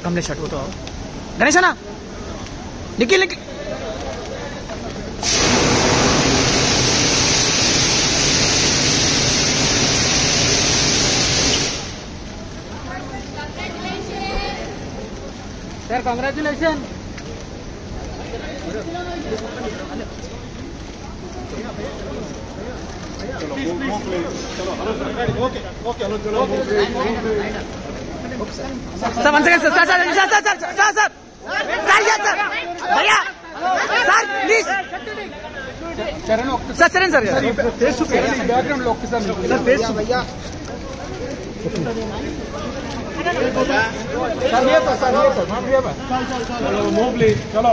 कमलेश हट तो गणेश ना निकल निकल सर कॉन्ग्रेचुलेशन सब अंदर sir sir sir sir sir sir sir sir भैया सर प्लीज चरण सर चरण सर बैकग्राउंड लॉक के सर फेस भैया सर ये पर माफ कीजिएगा चलो मूव प्लीज चलो